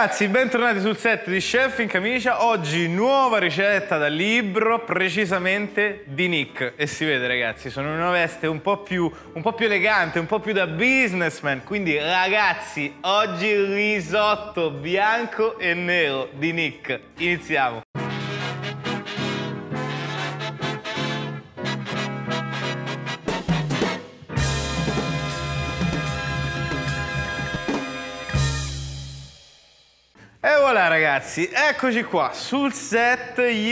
ragazzi, bentornati sul set di Chef in Camicia. Oggi nuova ricetta dal libro, precisamente di Nick. E si vede ragazzi, sono in una veste un po' più elegante, un po' più da businessman. Quindi ragazzi, oggi risotto bianco e nero di Nick. Iniziamo. E voilà ragazzi, eccoci qua sul set. Gli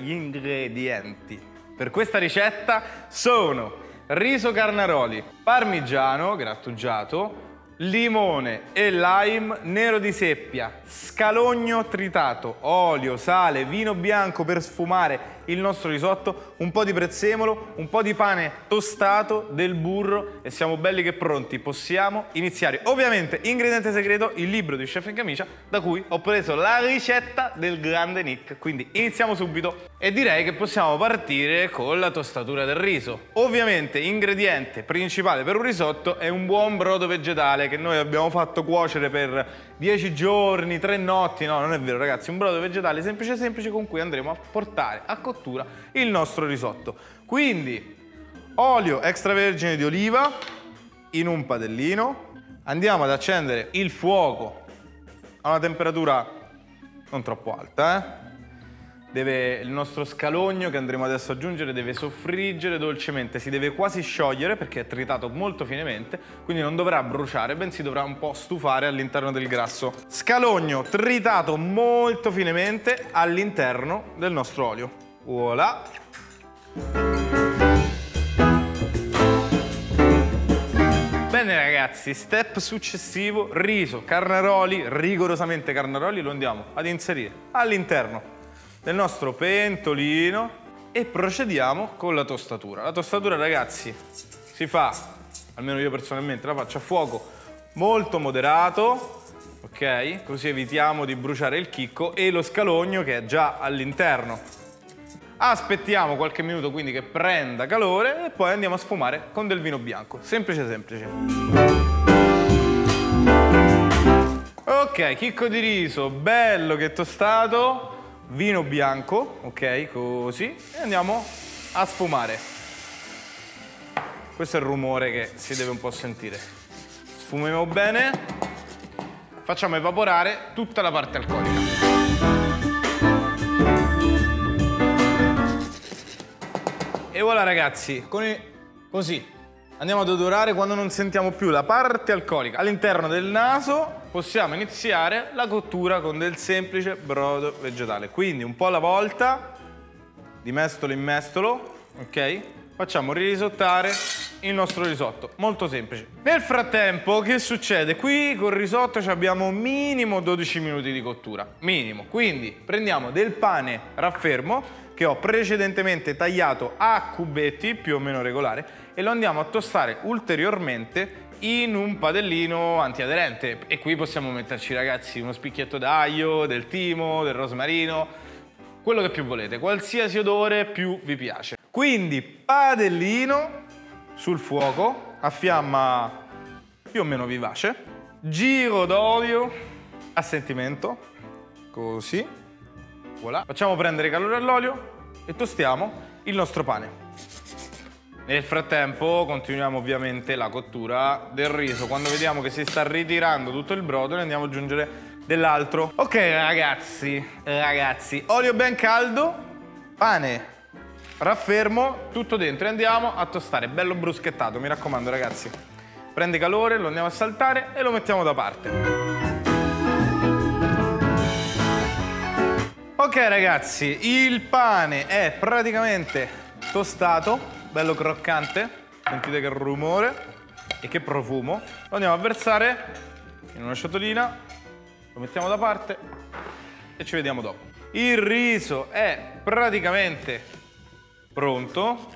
ingredienti per questa ricetta sono riso carnaroli, parmigiano grattugiato, limone e lime, nero di seppia, scalogno tritato, olio, sale, vino bianco per sfumare il nostro risotto, un po' di prezzemolo, un po' di pane tostato, del burro e siamo belli che pronti, possiamo iniziare. Ovviamente ingrediente segreto, il libro di Chef in Camicia, da cui ho preso la ricetta del grande Nick, quindi iniziamo subito e direi che possiamo partire con la tostatura del riso. Ovviamente ingrediente principale per un risotto è un buon brodo vegetale che noi abbiamo fatto cuocere per 10 giorni, 3 notti, no, non è vero ragazzi, un brodo vegetale semplice semplice con cui andremo a portare a cottura il nostro risotto. Quindi olio extravergine di oliva in un padellino, andiamo ad accendere il fuoco a una temperatura non troppo alta, il nostro scalogno che andremo adesso ad aggiungere deve soffriggere dolcemente, si deve quasi sciogliere perché è tritato molto finemente, quindi non dovrà bruciare, bensì dovrà un po' stufare all'interno del grasso. Scalogno tritato molto finemente all'interno del nostro olio. Voilà! Bene ragazzi, step successivo, riso, carnaroli, rigorosamente carnaroli, lo andiamo ad inserire all'interno del nostro pentolino e procediamo con la tostatura. La tostatura ragazzi si fa, almeno io personalmente la faccio a fuoco molto moderato, ok? Così evitiamo di bruciare il chicco e lo scalogno che è già all'interno. Aspettiamo qualche minuto quindi che prenda calore e poi andiamo a sfumare con del vino bianco, semplice semplice. Ok, chicco di riso bello che è tostato, vino bianco, ok, così, e andiamo a sfumare. Questo è il rumore che si deve un po' sentire. Sfumiamo bene, facciamo evaporare tutta la parte alcolica. E voilà ragazzi, così andiamo ad odorare quando non sentiamo più la parte alcolica. All'interno del naso possiamo iniziare la cottura con del semplice brodo vegetale. Quindi un po' alla volta, di mestolo in mestolo, ok? Facciamo risottare il nostro risotto, molto semplice. Nel frattempo che succede? Qui col risotto abbiamo minimo 12 minuti di cottura, minimo. Quindi prendiamo del pane raffermo che ho precedentemente tagliato a cubetti più o meno regolare e lo andiamo a tostare ulteriormente in un padellino antiaderente. E qui possiamo metterci ragazzi uno spicchietto d'aglio, del timo, del rosmarino, quello che più volete, qualsiasi odore più vi piace. Quindi padellino sul fuoco a fiamma più o meno vivace, giro d'olio a sentimento, così, voilà. Facciamo prendere calore all'olio e tostiamo il nostro pane. Nel frattempo continuiamo ovviamente la cottura del riso. Quando vediamo che si sta ritirando tutto il brodo ne andiamo ad aggiungere dell'altro. Ok ragazzi, olio ben caldo, pane raffermo, tutto dentro e andiamo a tostare, bello bruschettato, mi raccomando ragazzi. Prende calore, lo andiamo a saltare e lo mettiamo da parte. Ok ragazzi, il pane è praticamente tostato, bello croccante, sentite che rumore e che profumo. Lo andiamo a versare in una ciotolina, lo mettiamo da parte e ci vediamo dopo. Il riso è praticamente pronto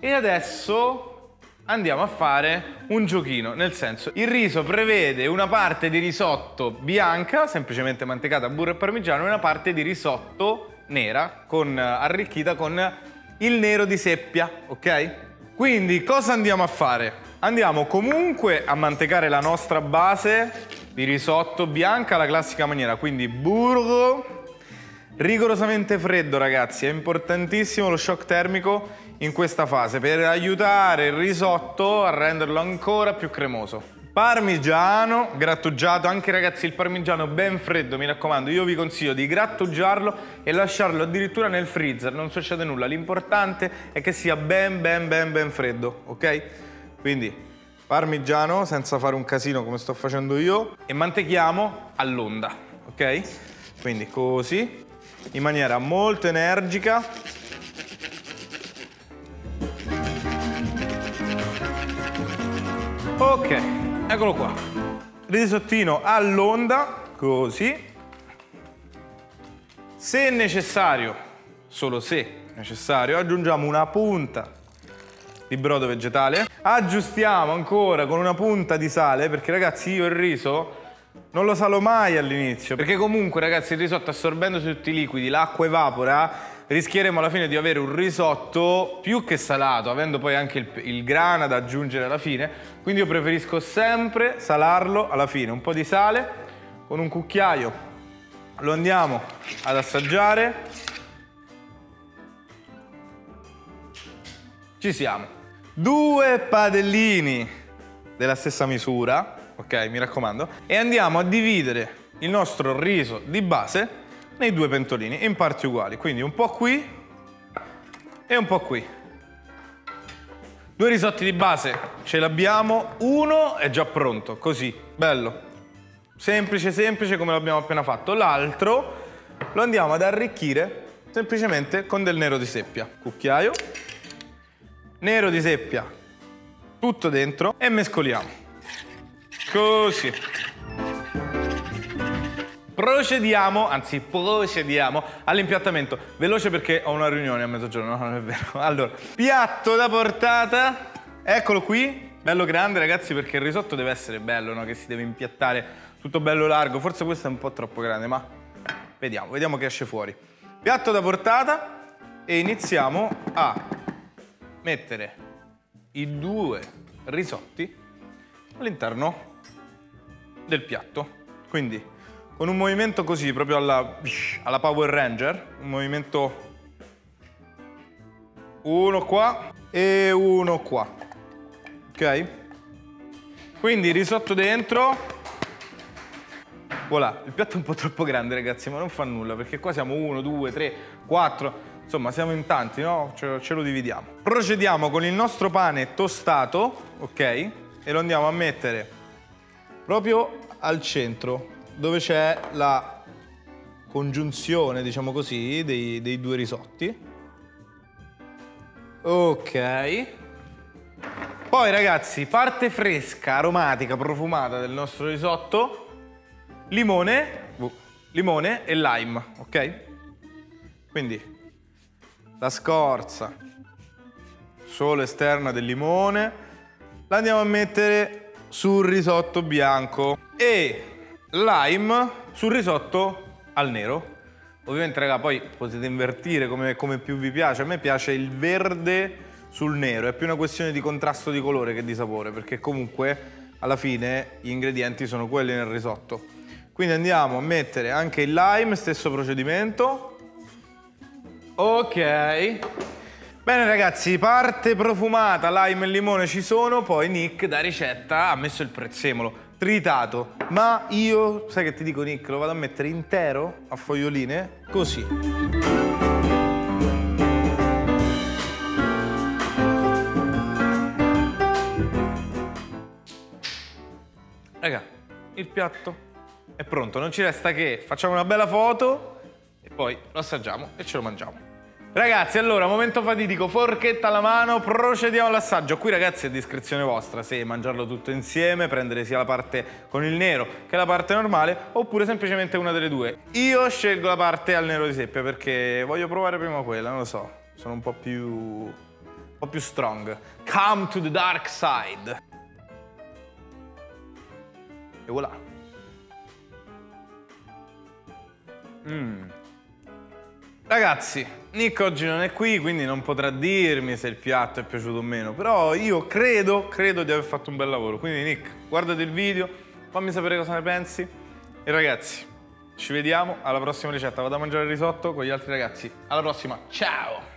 e adesso andiamo a fare un giochino, nel senso il riso prevede una parte di risotto bianca, semplicemente mantecata, burro e parmigiano, e una parte di risotto nera arricchita con il nero di seppia, ok? Quindi cosa andiamo a fare? Andiamo comunque a mantecare la nostra base di risotto bianca alla classica maniera, quindi burro, rigorosamente freddo ragazzi, è importantissimo lo shock termico in questa fase per aiutare il risotto a renderlo ancora più cremoso. Parmigiano grattugiato, anche ragazzi il parmigiano ben freddo, mi raccomando, io vi consiglio di grattugiarlo e lasciarlo addirittura nel freezer, non succede nulla, l'importante è che sia ben freddo, ok? Quindi parmigiano senza fare un casino come sto facendo io e mantechiamo all'onda, ok? Quindi così, in maniera molto energica. Ok. Eccolo qua, risottino all'onda, così. Se necessario, solo se necessario, aggiungiamo una punta di brodo vegetale. Aggiustiamo ancora con una punta di sale, perché ragazzi io il riso non lo salo mai all'inizio, perché comunque ragazzi il risotto assorbendo tutti i liquidi, l'acqua evapora, rischieremo alla fine di avere un risotto più che salato, avendo poi anche il grana da aggiungere alla fine, quindi io preferisco sempre salarlo alla fine. Un po' di sale, con un cucchiaio lo andiamo ad assaggiare. Ci siamo. 2 padellini della stessa misura, ok, mi raccomando, e andiamo a dividere il nostro riso di base nei 2 pentolini in parti uguali, quindi un po' qui e un po' qui. 2 risotti di base ce l'abbiamo, uno è già pronto, così, bello, semplice come l'abbiamo appena fatto. L'altro lo andiamo ad arricchire semplicemente con del nero di seppia. Cucchiaio, nero di seppia, tutto dentro e mescoliamo, così. Procediamo, anzi procediamo all'impiattamento. Veloce perché ho una riunione a mezzogiorno, no, non è vero. Allora, piatto da portata, eccolo qui, bello grande ragazzi perché il risotto deve essere bello, no? Che si deve impiattare tutto bello largo, forse questo è un po' troppo grande, ma vediamo che esce fuori. Piatto da portata e iniziamo a mettere i 2 risotti all'interno del piatto, quindi con un movimento così, proprio alla Power Ranger, un movimento, uno qua e uno qua, ok? Quindi risotto dentro, voilà. Il piatto è un po' troppo grande ragazzi, ma non fa nulla, perché qua siamo 1, 2, 3, 4, insomma siamo in tanti, no? Ce lo dividiamo. Procediamo con il nostro pane tostato, ok? E lo andiamo a mettere proprio al centro, dove c'è la congiunzione, diciamo così, dei 2 risotti. Ok. Poi ragazzi, parte fresca, aromatica, profumata del nostro risotto, limone e lime, ok? Quindi la scorza solo esterna del limone la andiamo a mettere sul risotto bianco e lime sul risotto al nero. Ovviamente raga, poi potete invertire come più vi piace. A me piace il verde sul nero, è più una questione di contrasto di colore che di sapore, perché comunque alla fine gli ingredienti sono quelli nel risotto. Quindi andiamo a mettere anche il lime, stesso procedimento. Ok. Bene ragazzi, parte profumata, lime e limone ci sono. Poi Nick da ricetta ha messo il prezzemolo tritato, ma io, sai che ti dico Nick, lo vado a mettere intero a foglioline, così. Raga, il piatto è pronto, non ci resta che facciamo una bella foto e poi lo assaggiamo e ce lo mangiamo. Ragazzi, allora, momento fatidico, forchetta alla mano, procediamo all'assaggio. Qui ragazzi è a discrezione vostra se mangiarlo tutto insieme, prendere sia la parte con il nero che la parte normale, oppure semplicemente una delle due. Io scelgo la parte al nero di seppia perché voglio provare prima quella, non lo so, sono un po' più strong. Come to the dark side. E voilà. Ragazzi, Nick oggi non è qui, quindi non potrà dirmi se il piatto è piaciuto o meno, però io credo di aver fatto un bel lavoro. Quindi Nick, guardate il video, fammi sapere cosa ne pensi. E ragazzi, ci vediamo alla prossima ricetta. Vado a mangiare il risotto con gli altri ragazzi. Alla prossima, ciao!